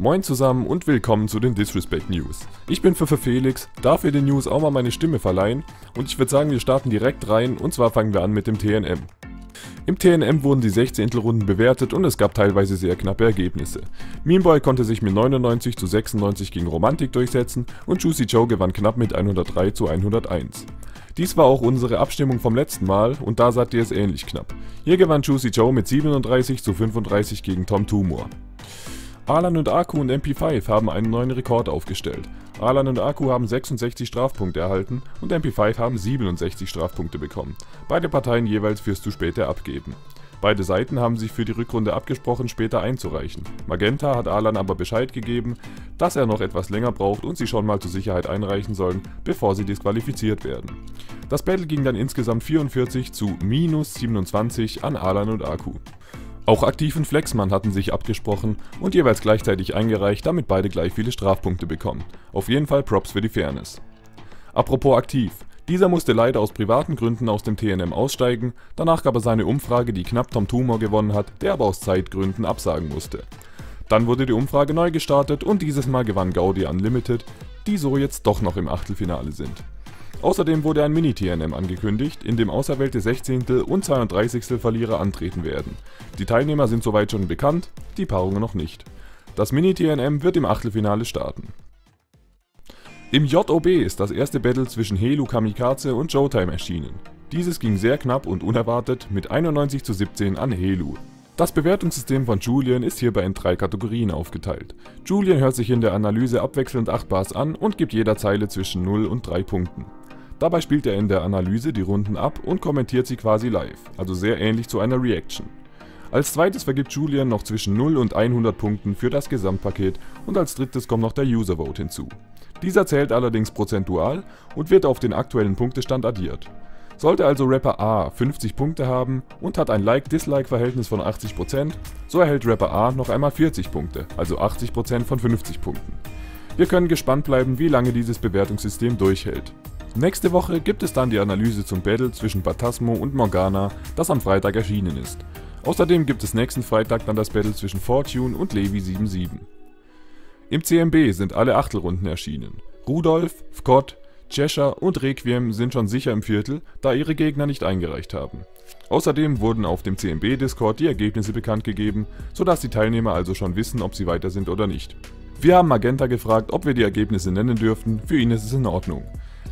Moin zusammen und willkommen zu den Disrespect News. Ich bin für Felix, darf ihr den News auch mal meine Stimme verleihen und ich würde sagen, wir starten direkt rein und zwar fangen wir an mit dem TNM. Im TNM wurden die 16-Runden bewertet und es gab teilweise sehr knappe Ergebnisse. Memeboy konnte sich mit 99:96 gegen Romantik durchsetzen und Juicy Joe gewann knapp mit 103:101. Dies war auch unsere Abstimmung vom letzten Mal und da seid ihr es ähnlich knapp. Hier gewann Juicy Joe mit 37:35 gegen Tom Tumor. Alan und Aku und MP5 haben einen neuen Rekord aufgestellt. Alan und Aku haben 66 Strafpunkte erhalten und MP5 haben 67 Strafpunkte bekommen. Beide Parteien jeweils fürs zu späte Abgeben. Beide Seiten haben sich für die Rückrunde abgesprochen, später einzureichen. Magenta hat Alan aber Bescheid gegeben, dass er noch etwas länger braucht und sie schon mal zur Sicherheit einreichen sollen, bevor sie disqualifiziert werden. Das Battle ging dann insgesamt 44:27 an Alan und Aku. Auch Aktiv und Flexman hatten sich abgesprochen und jeweils gleichzeitig eingereicht, damit beide gleich viele Strafpunkte bekommen. Auf jeden Fall Props für die Fairness. Apropos Aktiv, dieser musste leider aus privaten Gründen aus dem TNM aussteigen, danach gab er seine Umfrage, die knapp Tom Tumor gewonnen hat, der aber aus Zeitgründen absagen musste. Dann wurde die Umfrage neu gestartet und dieses Mal gewann Gaudi Unlimited, die so jetzt doch noch im Achtelfinale sind. Außerdem wurde ein Mini-TNM angekündigt, in dem auserwählte 16. und 32. Verlierer antreten werden. Die Teilnehmer sind soweit schon bekannt, die Paarungen noch nicht. Das Mini-TNM wird im Achtelfinale starten. Im J.O.B. ist das erste Battle zwischen Helu Kamikaze und Showtime erschienen. Dieses ging sehr knapp und unerwartet mit 91:17 an Helu. Das Bewertungssystem von Julian ist hierbei in 3 Kategorien aufgeteilt. Julian hört sich in der Analyse abwechselnd 8 Bars an und gibt jeder Zeile zwischen 0 und 3 Punkten. Dabei spielt er in der Analyse die Runden ab und kommentiert sie quasi live, also sehr ähnlich zu einer Reaction. Als zweites vergibt Julian noch zwischen 0 und 100 Punkten für das Gesamtpaket und als drittes kommt noch der User Vote hinzu. Dieser zählt allerdings prozentual und wird auf den aktuellen Punktestand addiert. Sollte also Rapper A 50 Punkte haben und hat ein Like-Dislike-Verhältnis von 80%, so erhält Rapper A noch einmal 40 Punkte, also 80% von 50 Punkten. Wir können gespannt bleiben, wie lange dieses Bewertungssystem durchhält. Nächste Woche gibt es dann die Analyse zum Battle zwischen Batasmo und Morgana, das am Freitag erschienen ist. Außerdem gibt es nächsten Freitag dann das Battle zwischen Fortune und Levi77. Im CMB sind alle Achtelrunden erschienen. Rudolf, Fkot, Cheshire und Requiem sind schon sicher im Viertel, da ihre Gegner nicht eingereicht haben. Außerdem wurden auf dem CMB-Discord die Ergebnisse bekannt gegeben, sodass die Teilnehmer also schon wissen, ob sie weiter sind oder nicht. Wir haben Magenta gefragt, ob wir die Ergebnisse nennen dürften, für ihn ist es in Ordnung.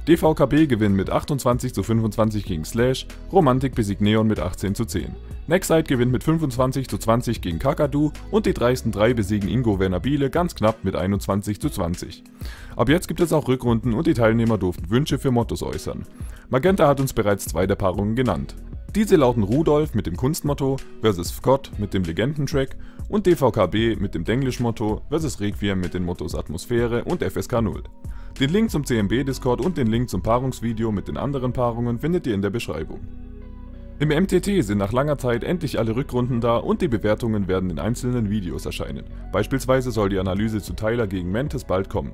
DVKB gewinnt mit 28:25 gegen Slash, Romantik besiegt Neon mit 18:10. Nextside gewinnt mit 25:20 gegen Kakadu und die Dreisten drei besiegen Ingo Wernabile ganz knapp mit 21:20. Ab jetzt gibt es auch Rückrunden und die Teilnehmer durften Wünsche für Mottos äußern. Magenta hat uns bereits 2 der Paarungen genannt. Diese lauten Rudolf mit dem Kunstmotto versus Fkot mit dem Legendentrack und DVKB mit dem Denglisch-Motto versus Requiem mit den Mottos Atmosphäre und FSK 0. Den Link zum CMB-Discord und den Link zum Paarungsvideo mit den anderen Paarungen findet ihr in der Beschreibung. Im MTT sind nach langer Zeit endlich alle Rückrunden da und die Bewertungen werden in einzelnen Videos erscheinen. Beispielsweise soll die Analyse zu Tyler gegen Mentes bald kommen.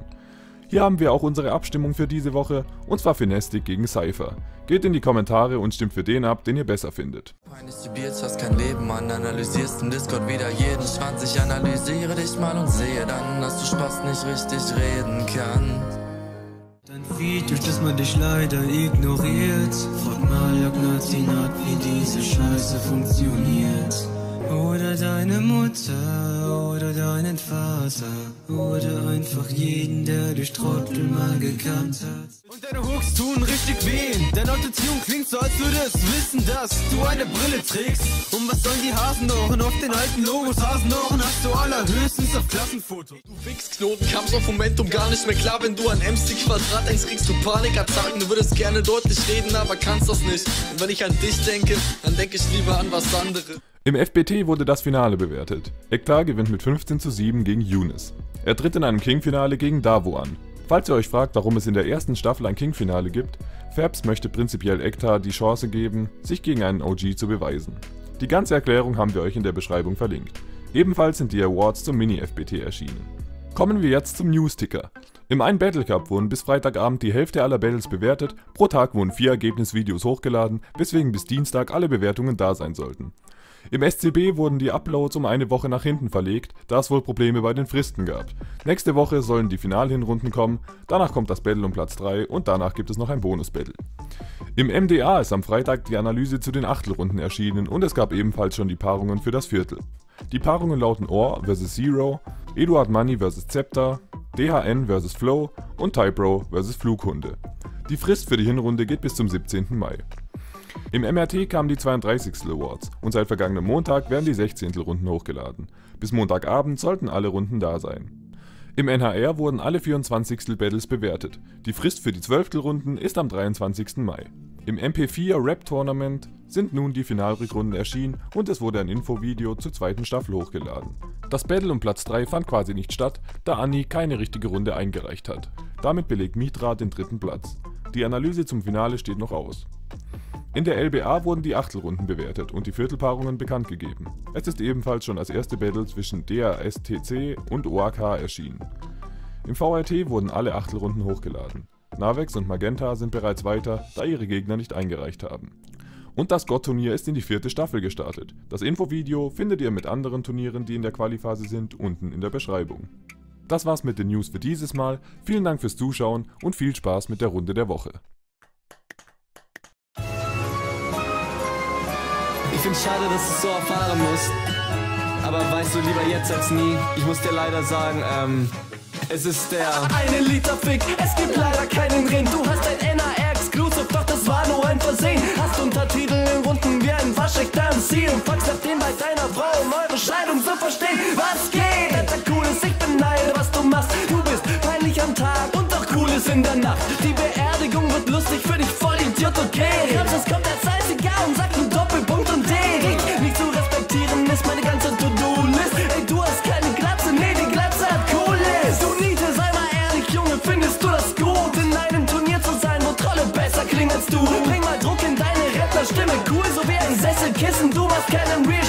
Hier haben wir auch unsere Abstimmung für diese Woche, und zwar Finestic gegen Cypher. Geht in die Kommentare und stimmt für den ab, den ihr besser findet. Peinlich, du bierst, hast kein Leben, man analysierst im Discord wieder jeden Schwanz. Ich analysiere dich mal und sehe dann, dass du Spaß nicht richtig reden kannst. Dein Video, das man dich leider ignoriert. Frag mal, ob Nazin hat, wie diese Scheiße funktioniert. Oder deine Mutter, oder deinen Vater. Oder einfach jeden, der dich Trottel mal gekannt hat. Und deine Hooks tun richtig weh. Deine Autotune klingt so, als würde es wissen, dass du eine Brille trägst. Und was sollen die Hasenohren auf den alten Logos? Hasenohren hast du allerhöchstens auf Klassenfotos. Du Wichsknoten, kamst auf Momentum gar nicht mehr klar. Wenn du an MC² denkst, kriegst du Panikattacken. Du würdest gerne deutlich reden, aber kannst das nicht. Und wenn ich an dich denke, dann denke ich lieber an was anderes. Im FBT wurde das Finale bewertet. Ekta gewinnt mit 15:7 gegen Younes. Er tritt in einem King-Finale gegen Davo an. Falls ihr euch fragt, warum es in der ersten Staffel ein King-Finale gibt, Fabs möchte prinzipiell Ekta die Chance geben, sich gegen einen OG zu beweisen. Die ganze Erklärung haben wir euch in der Beschreibung verlinkt. Ebenfalls sind die Awards zum Mini-FBT erschienen. Kommen wir jetzt zum News-Ticker. Im einen Battle Cup wurden bis Freitagabend die Hälfte aller Battles bewertet, pro Tag wurden 4 Ergebnisvideos hochgeladen, weswegen bis Dienstag alle Bewertungen da sein sollten. Im SCB wurden die Uploads um eine Woche nach hinten verlegt, da es wohl Probleme bei den Fristen gab. Nächste Woche sollen die Finalhinrunden kommen, danach kommt das Battle um Platz 3 und danach gibt es noch ein Bonus-Battle. Im MDA ist am Freitag die Analyse zu den Achtelrunden erschienen und es gab ebenfalls schon die Paarungen für das Viertel. Die Paarungen lauten Ohr vs. Zero, Eduard Money vs. Zepter, DHN vs. Flow und Typro vs. Flughunde. Die Frist für die Hinrunde geht bis zum 17. Mai. Im MRT kamen die 32. Awards und seit vergangenem Montag werden die 16. Runden hochgeladen. Bis Montagabend sollten alle Runden da sein. Im NHR wurden alle 24. Battles bewertet. Die Frist für die 12. Runden ist am 23. Mai. Im MP4 Rap Tournament sind nun die Finalrückrunden erschienen und es wurde ein Infovideo zur zweiten Staffel hochgeladen. Das Battle um Platz 3 fand quasi nicht statt, da Anni keine richtige Runde eingereicht hat. Damit belegt Mitra den dritten Platz. Die Analyse zum Finale steht noch aus. In der LBA wurden die Achtelrunden bewertet und die Viertelpaarungen bekannt gegeben. Es ist ebenfalls schon das erste Battle zwischen DASTC und OAK erschienen. Im VRT wurden alle Achtelrunden hochgeladen. Navex und Magenta sind bereits weiter, da ihre Gegner nicht eingereicht haben. Und das GOT-Turnier ist in die vierte Staffel gestartet. Das Infovideo findet ihr mit anderen Turnieren, die in der Qualiphase sind, unten in der Beschreibung. Das war's mit den News für dieses Mal, vielen Dank fürs Zuschauen und viel Spaß mit der Runde der Woche. Ich find's schade, dass du es so erfahren musst, aber weißt du, lieber jetzt als nie. Ich muss dir leider sagen, es ist der eine Liter-Fick, es gibt leider keinen Ring. Du hast ein NAR-Exclusive, doch das war nur ein Versehen. Hast Untertitel in Runden wie ein waschechter MC und packst auf den bei deiner Frau, um eure Scheidung zu verstehen. Was geht? Alter, cool ist, ich beneide, was du machst. Du bist peinlich am Tag und doch cool ist in der Nacht. Die Beerdigung wird lustig für dich, voll Idiot, okay? Glaubst, es kommt der Salziger und sagt einen Doppelpunkt und nicht zu respektieren ist meine ganze To-Do-List. Ey, du hast keine Glatze, nee, die Glatze hat Coolness. Du Niete, sei mal ehrlich, Junge, findest du das gut? In einem Turnier zu sein, wo Trolle besser klingen als du. Bring mal Druck in deine Rapplerstimme, cool, so wie ein Sesselkissen. Du machst keinen Real